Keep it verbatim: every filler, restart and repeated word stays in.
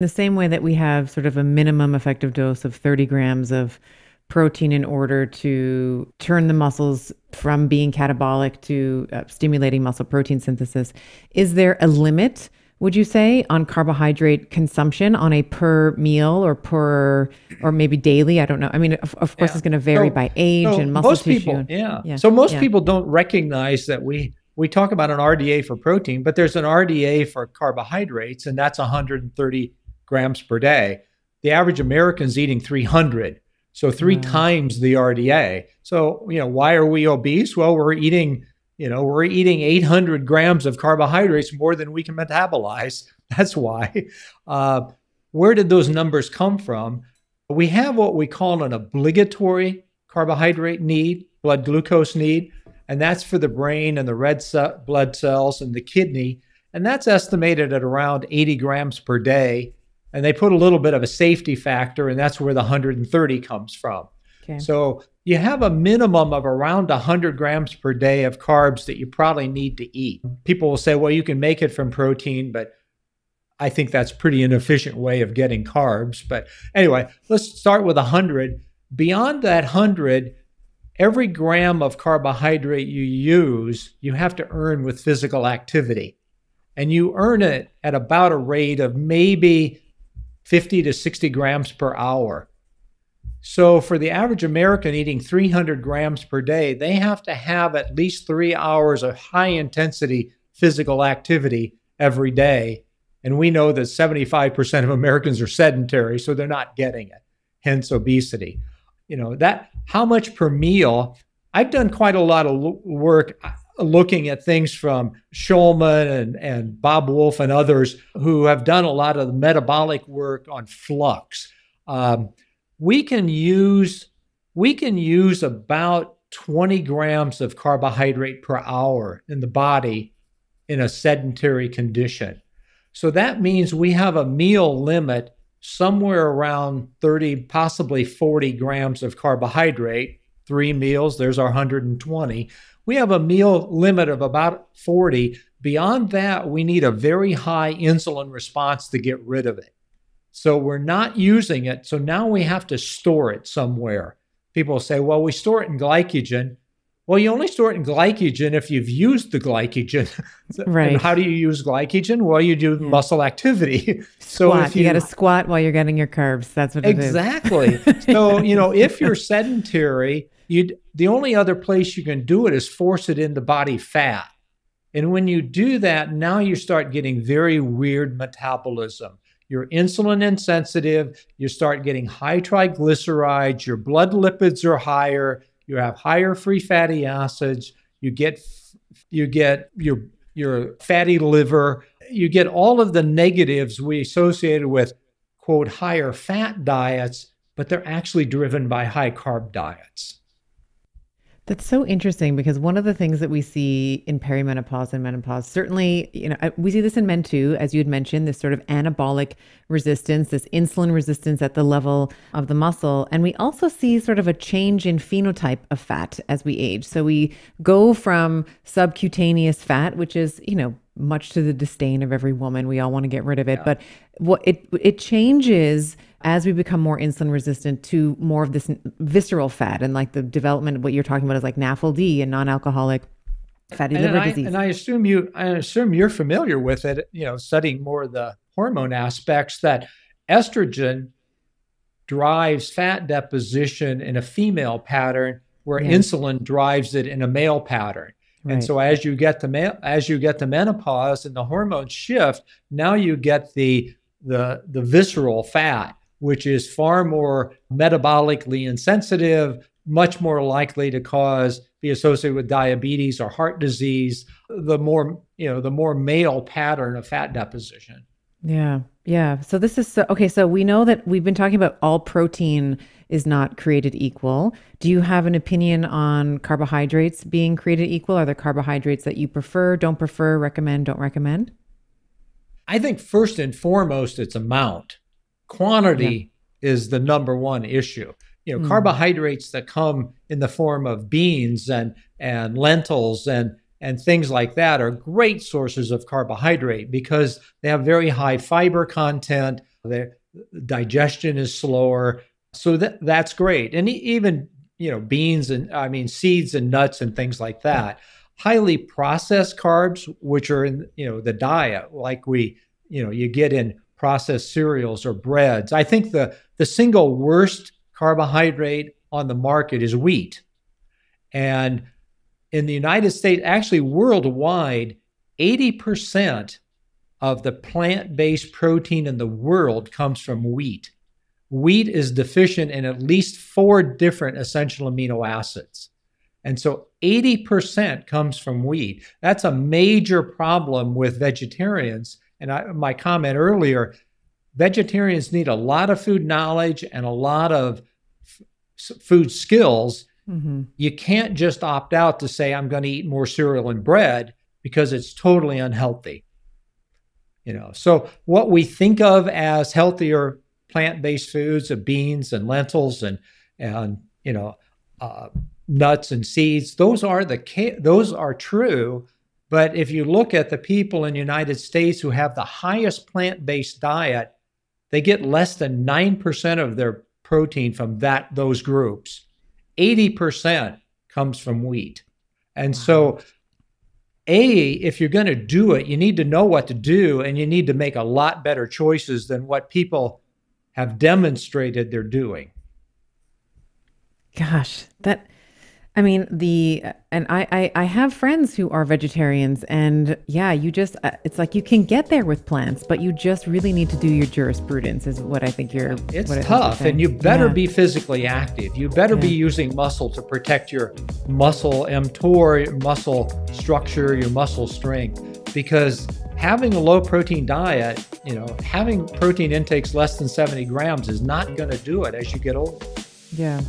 The same way that we have sort of a minimum effective dose of thirty grams of protein in order to turn the muscles from being catabolic to uh, stimulating muscle protein synthesis, is there a limit, would you say, on carbohydrate consumption on a per meal or per, or maybe daily? I don't know. I mean, of, of course, yeah. It's going to vary so, by age so and muscle most tissue. People, and, yeah. yeah. So most yeah. people don't recognize that we, we talk about an R D A for protein, but there's an R D A for carbohydrates, and that's one hundred thirty grams per day. The average American's eating three hundred. So three wow. times the R D A. So, you know, why are we obese? Well, we're eating You know, we're eating eight hundred grams of carbohydrates more than we can metabolize. That's why. Uh, where did those numbers come from? We have what we call an obligatory carbohydrate need, blood glucose need, and that's for the brain and the red ce- blood cells and the kidney. And that's estimated at around eighty grams per day. And they put a little bit of a safety factor, and that's where the one hundred thirty comes from. Okay. So you have a minimum of around one hundred grams per day of carbs that you probably need to eat. People will say, well, you can make it from protein, but I think that's a pretty inefficient way of getting carbs. But anyway, let's start with one hundred. Beyond that one hundred, every gram of carbohydrate you use, you have to earn with physical activity. And you earn it at about a rate of maybe fifty to sixty grams per hour. So for the average American eating three hundred grams per day, they have to have at least three hours of high-intensity physical activity every day. And we know that seventy-five percent of Americans are sedentary, so they're not getting it, hence obesity. You know, that how much per meal? I've done quite a lot of lo- work looking at things from Schulman and, and Bob Wolf and others who have done a lot of the metabolic work on flux. Um, We can use we can use about twenty grams of carbohydrate per hour in the body in a sedentary condition. So that means we have a meal limit somewhere around thirty, possibly forty grams of carbohydrate. Three meals, there's our one hundred twenty. We have a meal limit of about forty. Beyond that, we need a very high insulin response to get rid of it. So we're not using it. So now we have to store it somewhere. People say, well, we store it in glycogen. Well, you only store it in glycogen if you've used the glycogen. Right. And how do you use glycogen? Well, you do yeah. muscle activity. So squat. If you, you got to squat while you're getting your carbs. That's what it exactly. is. Exactly. So, you know, if you're sedentary, you the only other place you can do it is force it into body fat. And when you do that, now you start getting very weird metabolism. You're insulin insensitive, you start getting high triglycerides, your blood lipids are higher, you have higher free fatty acids, you get you get your your fatty liver, you get all of the negatives we associated with, quote, higher fat diets, but they're actually driven by high carb diets. That's so interesting, because one of the things that we see in perimenopause and menopause, certainly, you know, we see this in men too, as you had mentioned, this sort of anabolic resistance, this insulin resistance at the level of the muscle. And we also see sort of a change in phenotype of fat as we age. So we go from subcutaneous fat, which is, you know, much to the disdain of every woman. We all want to get rid of it. Yeah. But what it it changes as we become more insulin resistant to more of this visceral fat, and like the development of what you're talking about is like N A F L D and non-alcoholic fatty and, liver and disease. I, and I assume you, I assume you're familiar with it, you know, studying more of the hormone aspects, that estrogen drives fat deposition in a female pattern where yeah. insulin drives it in a male pattern. Right. And so as you get to ma- as you get to menopause and the hormones shift, now you get the the the visceral fat, which is far more metabolically insensitive, much more likely to cause be associated with diabetes or heart disease. The more you know, the more male pattern of fat deposition. Yeah, yeah. So this is so, okay. So we know that we've been talking about all protein is not created equal. Do you have an opinion on carbohydrates being created equal? Are there carbohydrates that you prefer, don't prefer, recommend, don't recommend? I think first and foremost, it's amount. Quantity yeah. is the number one issue. You know, mm. carbohydrates that come in the form of beans and and lentils and and things like that are great sources of carbohydrate because they have very high fiber content, Their digestion is slower. So that that's great. And even, you know, beans and I mean, seeds and nuts and things like that. Highly processed carbs, which are in, you know, the diet, like we, you know, you get in processed cereals or breads. I think the, the single worst carbohydrate on the market is wheat. And in the United States, actually worldwide, eighty percent of the plant-based protein in the world comes from wheat. Wheat is deficient in at least four different essential amino acids. And so eighty percent comes from wheat. That's a major problem with vegetarians. And I, my comment earlier, vegetarians need a lot of food knowledge and a lot of f- food skills. Mm-hmm. You can't just opt out to say, I'm going to eat more cereal and bread because it's totally unhealthy. You know, so what we think of as healthier plant-based foods of beans and lentils and, and you know, uh, nuts and seeds, those are the those are true. But if you look at the people in the United States who have the highest plant-based diet, they get less than nine percent of their protein from that those groups. eighty percent comes from wheat. And so, A, if you're going to do it, you need to know what to do, and you need to make a lot better choices than what people have demonstrated they're doing. Gosh, that... I mean, the, and I, I, I have friends who are vegetarians, and yeah, you just, uh, it's like you can get there with plants, but you just really need to do your jurisprudence is what I think you're. It's what tough, and you better yeah. be physically active. You better yeah. be using muscle to protect your muscle mTOR, your muscle structure, your muscle strength, because having a low protein diet, you know, having protein intakes less than seventy grams is not going to do it as you get older. Yeah.